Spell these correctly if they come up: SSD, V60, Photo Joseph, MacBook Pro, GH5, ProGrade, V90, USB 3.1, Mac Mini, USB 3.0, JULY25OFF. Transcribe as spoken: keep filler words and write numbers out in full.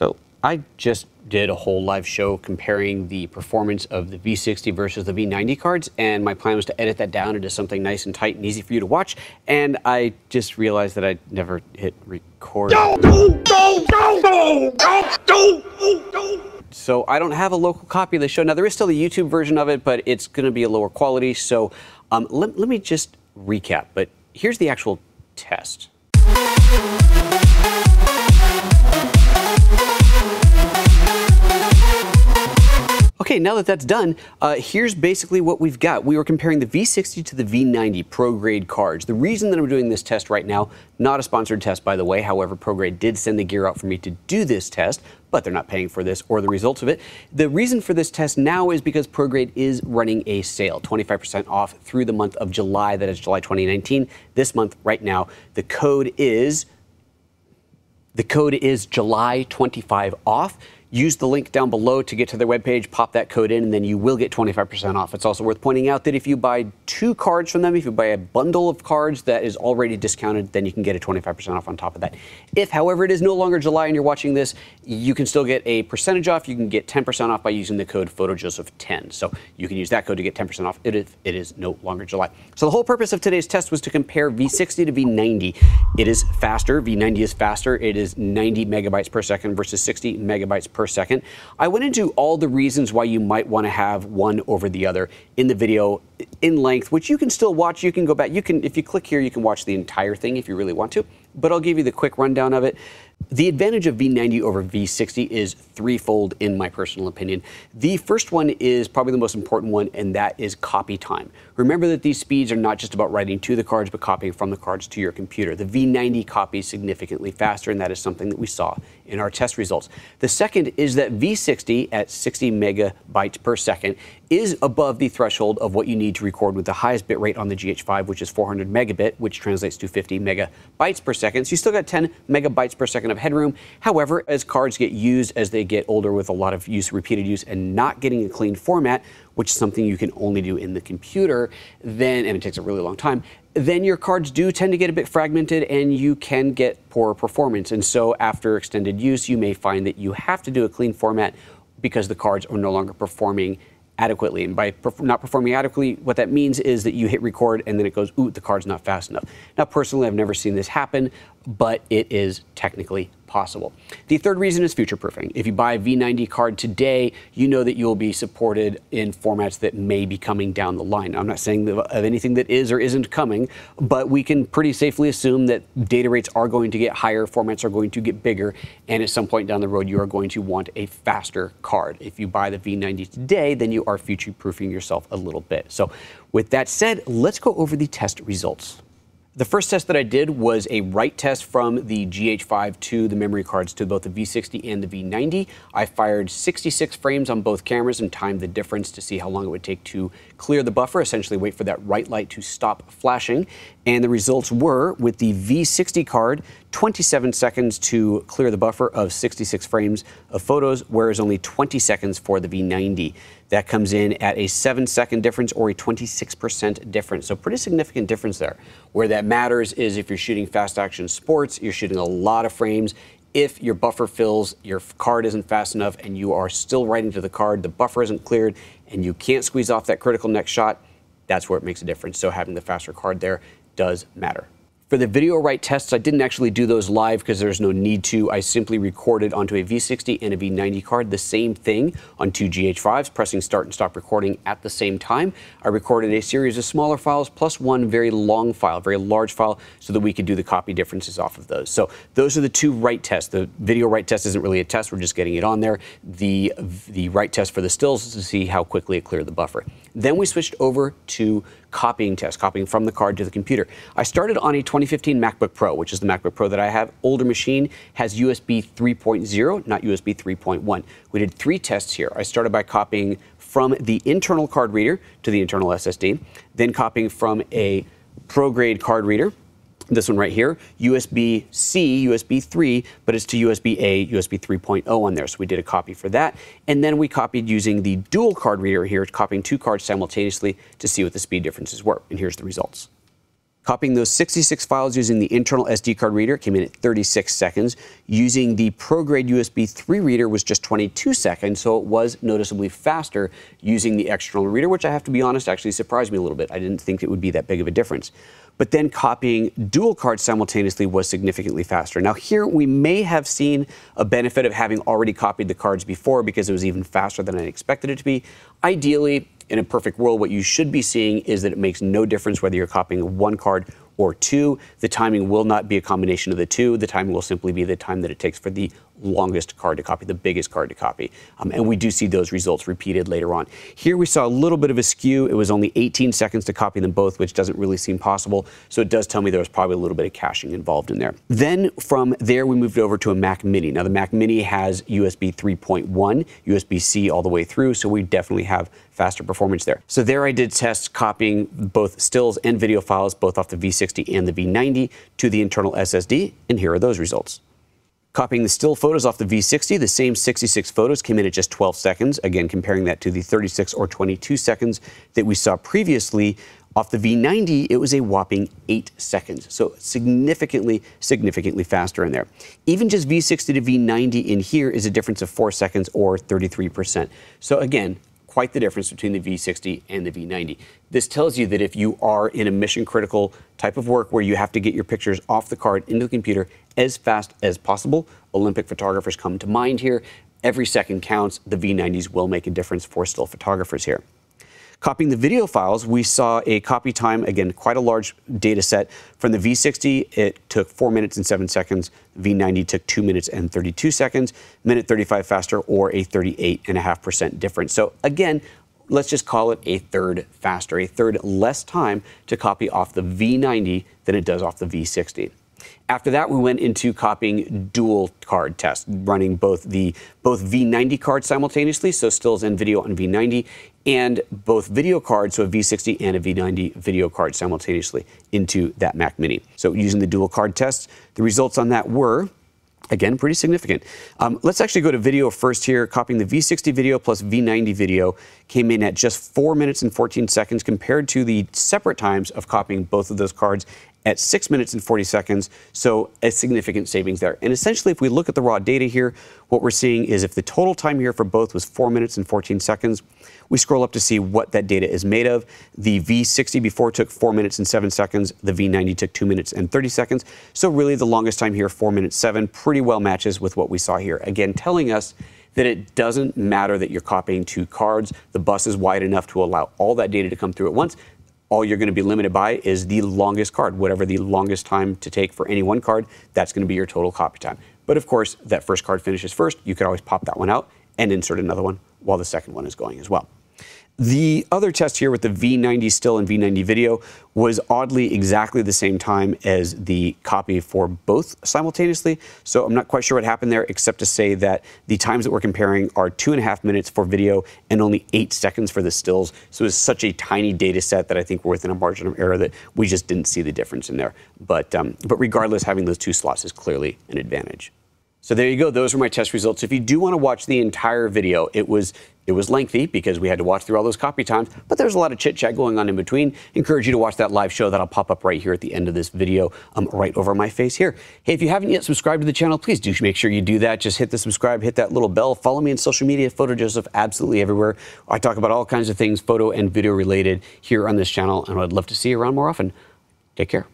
So I just did a whole live show comparing the performance of the V sixty versus the V ninety cards, and my plan was to edit that down into something nice and tight and easy for you to watch, and I just realized that I never hit record. No, no, no, no, no, no, no, no. So I don't have a local copy of the show. Now, there is still the YouTube version of it, but it's going to be a lower quality, so um, let, let me just recap, but here's the actual test. Okay, now that that's done, uh, here's basically what we've got. We were comparing the V sixty to the V ninety ProGrade cards. The reason that I'm doing this test right now, not a sponsored test by the way, however, ProGrade did send the gear out for me to do this test, but they're not paying for this or the results of it. The reason for this test now is because ProGrade is running a sale, twenty-five percent off through the month of July, that is July twenty nineteen, this month right now. The code is, the code is July twenty-five off. Use the link down below to get to their webpage, pop that code in, and then you will get twenty-five percent off. It's also worth pointing out that if you buy two cards from them, if you buy a bundle of cards that is already discounted, then you can get a twenty-five percent off on top of that. If, however, it is no longer July and you're watching this, you can still get a percentage off. You can get ten percent off by using the code PHOTOJOSEPH ten. So you can use that code to get ten percent off if it is no longer July. So the whole purpose of today's test was to compare V sixty to V ninety. It is faster. V ninety is faster. It is ninety megabytes per second versus sixty megabytes per second. per second. I went into all the reasons why you might want to have one over the other in the video in length, which you can still watch. You can go back. You can, if you click here, you can watch the entire thing if you really want to, but I'll give you the quick rundown of it. The advantage of V ninety over V sixty is threefold in my personal opinion. The first one is probably the most important one, and that is copy time. Remember that these speeds are not just about writing to the cards, but copying from the cards to your computer. The V ninety copies significantly faster, and that is something that we saw in our test results. The second is that V sixty at sixty megabytes per second is above the threshold of what you need to record with the highest bit rate on the G H five, which is four hundred megabit, which translates to fifty megabytes per second. So you still got ten megabytes per second of headroom. However, as cards get used, as they get older with a lot of use, repeated use, and not getting a clean format, which is something you can only do in the computer, then, and it takes a really long time, then your cards do tend to get a bit fragmented and you can get poorer performance. And so after extended use, you may find that you have to do a clean format because the cards are no longer performing adequately. And by perf not performing adequately, what that means is that you hit record and then it goes, ooh, the card's not fast enough. Now, personally, I've never seen this happen, but it is technically possible. The third reason is future-proofing. If you buy a V ninety card today, you know that you'll be supported in formats that may be coming down the line. I'm not saying of anything that is or isn't coming, but we can pretty safely assume that data rates are going to get higher, formats are going to get bigger, and at some point down the road, you are going to want a faster card. If you buy the V ninety today, then you are future-proofing yourself a little bit. So with that said, let's go over the test results. The first test that I did was a write test from the G H five to the memory cards to both the V sixty and the V ninety. I fired sixty-six frames on both cameras and timed the difference to see how long it would take to clear the buffer, essentially wait for that write light to stop flashing. And the results were, with the V sixty card, twenty-seven seconds to clear the buffer of sixty-six frames of photos, whereas only twenty seconds for the V ninety. That comes in at a seven second difference or a twenty-six percent difference. So pretty significant difference there. Where that matters is if you're shooting fast action sports, you're shooting a lot of frames. If your buffer fills, your card isn't fast enough and you are still writing to the card, the buffer isn't cleared and you can't squeeze off that critical next shot, that's where it makes a difference. So having the faster card there does matter. For the video write tests, I didn't actually do those live because there's no need to. I simply recorded onto a V sixty and a V ninety card the same thing on two G H fives, pressing start and stop recording at the same time. I recorded a series of smaller files plus one very long file, very large file, so that we could do the copy differences off of those. So those are the two write tests. The video write test isn't really a test, we're just getting it on there. The, the write test for the stills is to see how quickly it cleared the buffer. Then we switched over to copying test, copying from the card to the computer. I started on a twenty fifteen MacBook Pro, which is the MacBook Pro that I have. Older machine, has U S B three point oh, not U S B three point one. We did three tests here. I started by copying from the internal card reader to the internal S S D, then copying from a ProGrade card reader, this one right here, U S B C, U S B three, but it's to U S B A, U S B three point oh on there, so we did a copy for that. And then we copied using the dual card reader here, copying two cards simultaneously to see what the speed differences were, and here's the results. Copying those sixty-six files using the internal S D card reader came in at thirty-six seconds. Using the ProGrade U S B three reader was just twenty-two seconds, so it was noticeably faster using the external reader, which I have to be honest actually surprised me a little bit. I didn't think it would be that big of a difference. But then copying dual cards simultaneously was significantly faster. Now here we may have seen a benefit of having already copied the cards before because it was even faster than I expected it to be. Ideally, in a perfect world, what you should be seeing is that it makes no difference whether you're copying one card or two. The timing will not be a combination of the two. The timing will simply be the time that it takes for the longest card to copy, the biggest card to copy. Um, and we do see those results repeated later on. Here we saw a little bit of a skew. It was only eighteen seconds to copy them both, which doesn't really seem possible. So it does tell me there was probably a little bit of caching involved in there. Then from there, we moved over to a Mac Mini. Now the Mac Mini has U S B three point one, U S B C all the way through. So we definitely have faster performance there. So there I did test copying both stills and video files, both off the V sixty and the V ninety to the internal S S D. And here are those results. Copying the still photos off the V sixty, the same sixty-six photos came in at just twelve seconds. Again, comparing that to the thirty-six or twenty-two seconds that we saw previously. Off the V ninety, it was a whopping eight seconds. So significantly, significantly faster in there. Even just V sixty to V ninety in here is a difference of four seconds or thirty-three percent. So again, quite the difference between the V sixty and the V ninety. This tells you that if you are in a mission critical type of work where you have to get your pictures off the card into the computer as fast as possible, Olympic photographers come to mind here. Every second counts. The V nineties will make a difference for still photographers here. Copying the video files, we saw a copy time, again, quite a large data set. From the V sixty, it took four minutes and seven seconds. V ninety took two minutes and thirty-two seconds, minute thirty-five faster, or a thirty-eight point five percent difference. So again, let's just call it a third faster, a third less time to copy off the V ninety than it does off the V sixty. After that, we went into copying dual card tests, running both the both V ninety cards simultaneously, so stills and video on V ninety, and both video cards, so a V sixty and a V ninety video card simultaneously into that Mac Mini. So using the dual card tests, the results on that were, again, pretty significant. Um, let's actually go to video first here. Copying the V sixty video plus V ninety video came in at just four minutes and fourteen seconds compared to the separate times of copying both of those cards at six minutes and forty seconds, so a significant savings there. And essentially, if we look at the raw data here, what we're seeing is if the total time here for both was four minutes and fourteen seconds, we scroll up to see what that data is made of. The V sixty before took four minutes and seven seconds, the V ninety took two minutes and thirty seconds, so really the longest time here, four minutes seven, pretty well matches with what we saw here. Again, telling us that it doesn't matter that you're copying two cards, the bus is wide enough to allow all that data to come through at once. All you're going to be limited by is the longest card. Whatever the longest time to take for any one card, that's going to be your total copy time. But of course, that first card finishes first. You could always pop that one out and insert another one while the second one is going as well. The other test here with the V ninety still and V ninety video was oddly exactly the same time as the copy for both simultaneously. So I'm not quite sure what happened there, except to say that the times that we're comparing are two and a half minutes for video and only eight seconds for the stills. So it's such a tiny data set that I think we're within a margin of error that we just didn't see the difference in there. But, um, but regardless, having those two slots is clearly an advantage. So there you go. Those were my test results. If you do want to watch the entire video, it was it was lengthy because we had to watch through all those copy times, but there's a lot of chit chat going on in between. Encourage you to watch that live show that'll pop up right here at the end of this video, um, right over my face here. Hey, if you haven't yet subscribed to the channel, please do make sure you do that. Just hit the subscribe, hit that little bell. Follow me on social media, PhotoJoseph, absolutely everywhere. I talk about all kinds of things photo and video related here on this channel, and I'd love to see you around more often. Take care.